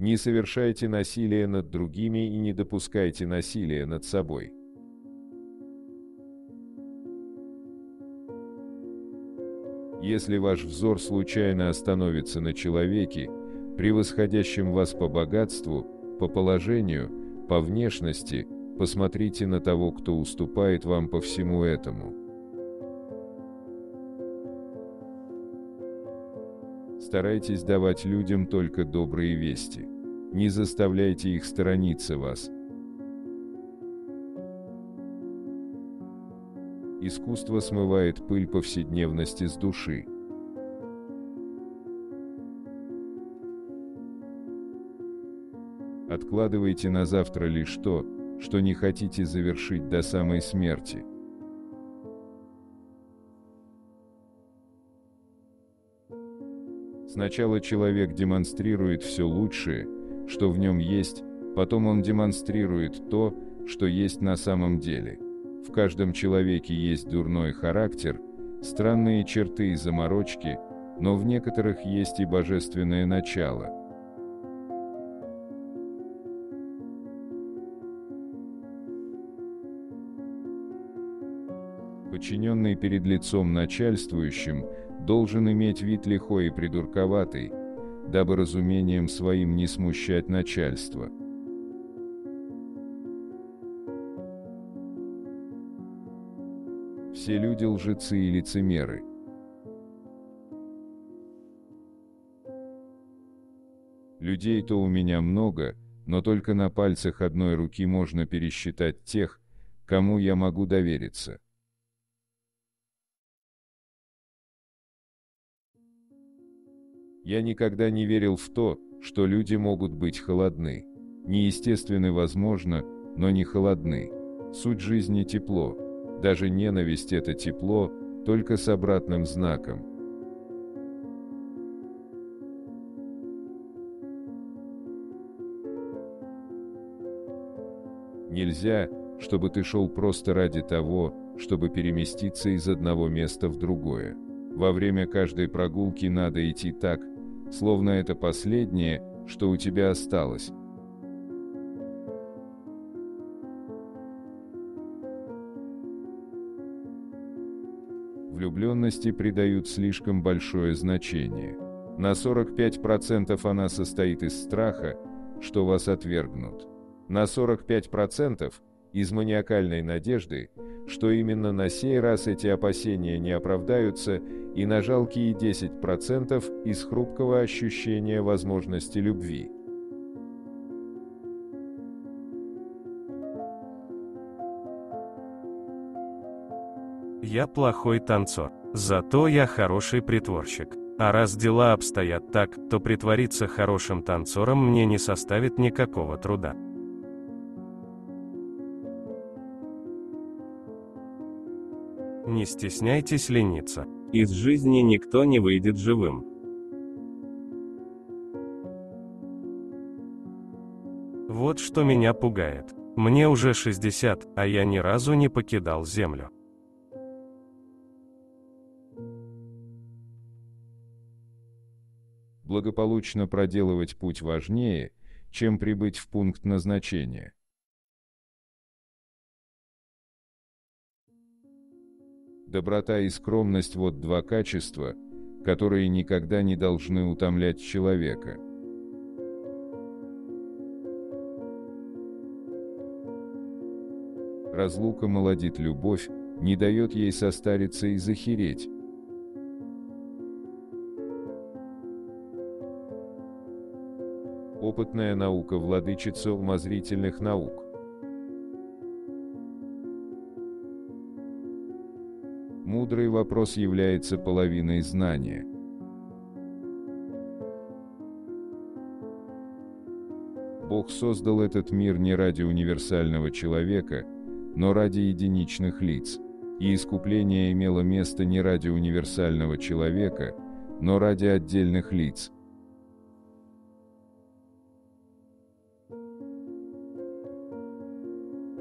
Не совершайте насилие над другими и не допускайте насилия над собой. Если ваш взор случайно остановится на человеке, превосходящем вас по богатству, по положению, по внешности, посмотрите на того, кто уступает вам по всему этому. Старайтесь давать людям только добрые вести. Не заставляйте их сторониться вас. Искусство смывает пыль повседневности с души. Откладывайте на завтра лишь то, что не хотите завершить до самой смерти. Сначала человек демонстрирует все лучшее, что в нем есть, потом он демонстрирует то, что есть на самом деле. В каждом человеке есть дурной характер, странные черты и заморочки, но в некоторых есть и божественное начало. Подчиненный перед лицом начальствующим должен иметь вид лихой и придурковатый, дабы разумением своим не смущать начальство. Все люди лжецы и лицемеры. Людей-то у меня много, но только на пальцах одной руки можно пересчитать тех, кому я могу довериться. Я никогда не верил в то, что люди могут быть холодны. Неестественны, возможно, но не холодны. Суть жизни — тепло. Даже ненависть — это тепло, только с обратным знаком. Нельзя, чтобы ты шел просто ради того, чтобы переместиться из одного места в другое. Во время каждой прогулки надо идти так, словно это последнее, что у тебя осталось. Влюбленности придают слишком большое значение. На 45% она состоит из страха, что вас отвергнут. На 45% из маниакальной надежды, что именно на сей раз эти опасения не оправдаются, и на жалкие 10% из хрупкого ощущения возможности любви. Я плохой танцор, зато я хороший притворщик. А раз дела обстоят так, то притвориться хорошим танцором мне не составит никакого труда. Не стесняйтесь лениться. Из жизни никто не выйдет живым. Вот что меня пугает. Мне уже 60, а я ни разу не покидал землю. Благополучно проделывать путь важнее, чем прибыть в пункт назначения. Доброта и скромность — вот два качества, которые никогда не должны утомлять человека. Разлука молодит любовь, не дает ей состариться и захереть. Опытная наука — владычица умозрительных наук. Мудрый вопрос является половиной знания. Бог создал этот мир не ради универсального человека, но ради единичных лиц. И искупление имело место не ради универсального человека, но ради отдельных лиц.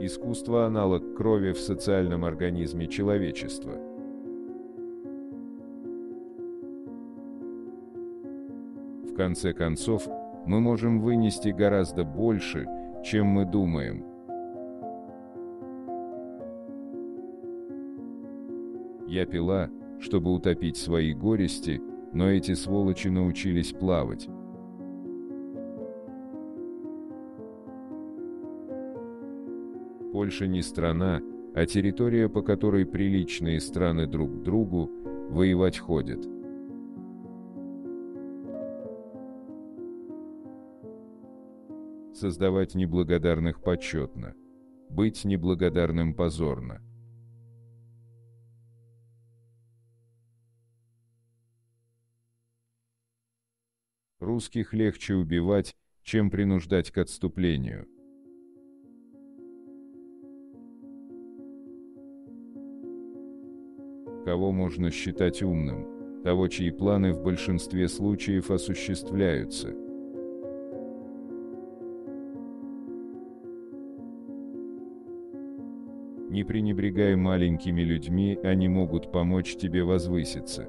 Искусство — аналог крови в социальном организме человечества. В конце концов, мы можем вынести гораздо больше, чем мы думаем. Я пила, чтобы утопить свои горести, но эти сволочи научились плавать. Польша не страна, а территория, по которой приличные страны друг к другу воевать ходят. Создавать неблагодарных почетно, быть неблагодарным позорно. Русских легче убивать, чем принуждать к отступлению. Кого можно считать умным? Того, чьи планы в большинстве случаев осуществляются. Не пренебрегай маленькими людьми, они могут помочь тебе возвыситься.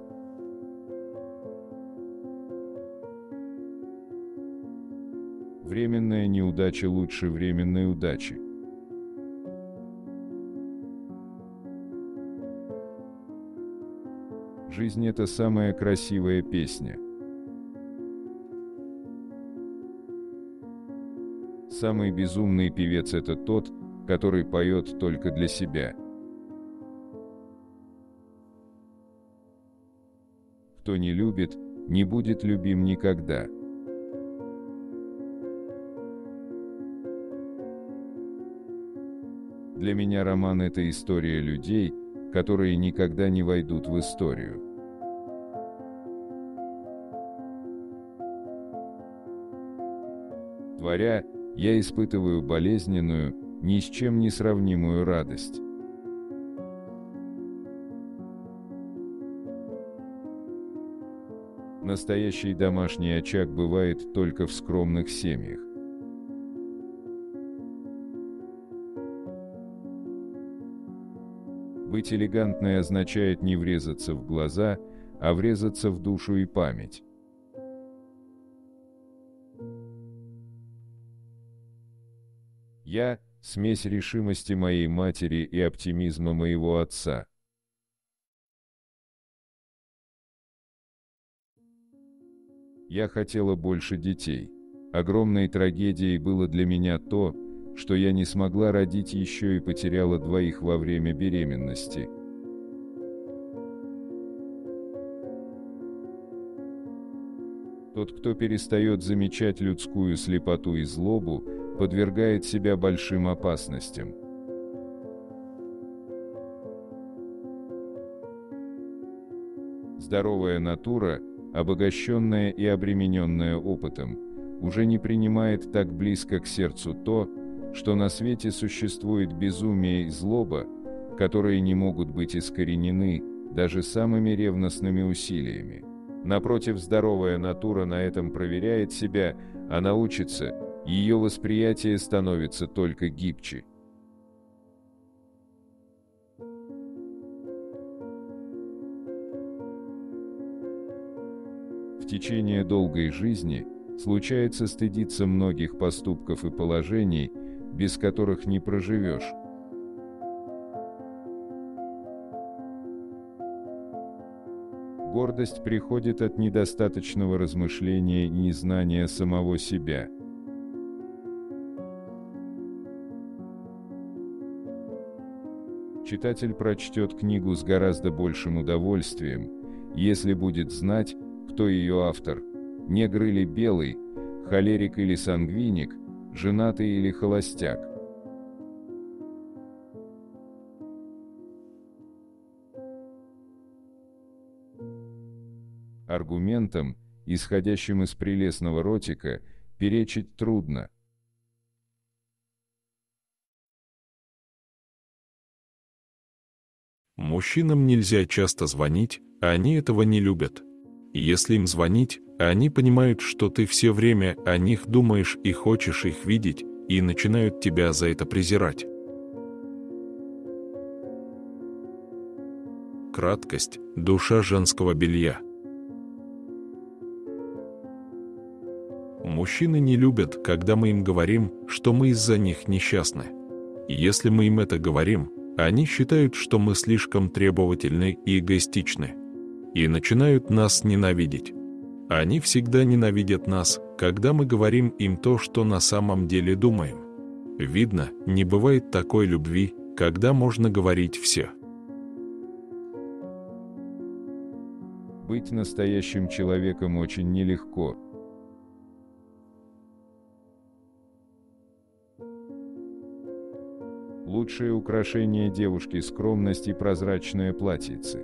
Временная неудача лучше временной удачи. Жизнь — это самая красивая песня. Самый безумный певец — это тот, который поет только для себя. Кто не любит, не будет любим никогда. Для меня роман — это история людей, которые никогда не войдут в историю. Творя, я испытываю болезненную, ни с чем не сравнимую радость. Настоящий домашний очаг бывает только в скромных семьях. Быть элегантной означает не врезаться в глаза, а врезаться в душу и память. Я – смесь решимости моей матери и оптимизма моего отца. Я хотела больше детей. Огромной трагедией было для меня то, что я не смогла родить еще и потеряла двоих во время беременности. Тот, кто перестает замечать людскую слепоту и злобу, подвергает себя большим опасностям. Здоровая натура, обогащенная и обремененная опытом, уже не принимает так близко к сердцу то, что на свете существует безумие и злоба, которые не могут быть искоренены даже самыми ревностными усилиями. Напротив, здоровая натура на этом проверяет себя, она учится, ее восприятие становится только гибче. В течение долгой жизни случается стыдиться многих поступков и положений, без которых не проживешь. Гордость приходит от недостаточного размышления и незнания самого себя. Читатель прочтет книгу с гораздо большим удовольствием, если будет знать, кто ее автор, негр или белый, холерик или сангвиник, женатый или холостяк. Аргументам, исходящим из прелестного ротика, перечить трудно. Мужчинам нельзя часто звонить, они этого не любят. Если им звонить, они понимают, что ты все время о них думаешь и хочешь их видеть, и начинают тебя за это презирать. Краткость – душа женского белья. мужчины не любят, когда мы им говорим, что мы из-за них несчастны. Если мы им это говорим, они считают, что мы слишком требовательны и эгоистичны, и начинают нас ненавидеть. Они всегда ненавидят нас, когда мы говорим им то, что на самом деле думаем. Видно, не бывает такой любви, когда можно говорить все. Быть настоящим человеком очень нелегко. Лучшее украшение девушки – скромность и прозрачные платьицы.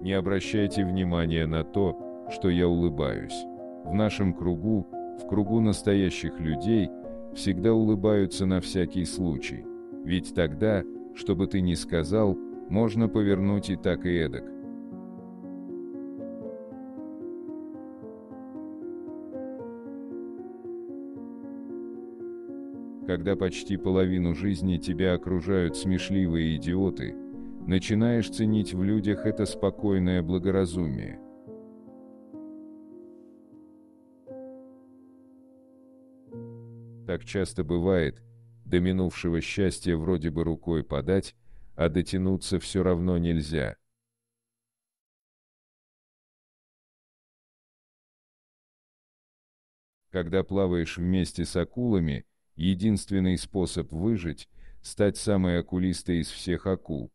Не обращайте внимания на то, что я улыбаюсь. В нашем кругу, в кругу настоящих людей, всегда улыбаются на всякий случай. Ведь тогда, что бы ты ни сказал, можно повернуть и так, и эдак. Когда почти половину жизни тебя окружают смешливые идиоты, начинаешь ценить в людях это спокойное благоразумие. Так часто бывает, до минувшего счастья вроде бы рукой подать, а дотянуться все равно нельзя. Когда плаваешь вместе с акулами, единственный способ выжить – стать самой акулистой из всех акул.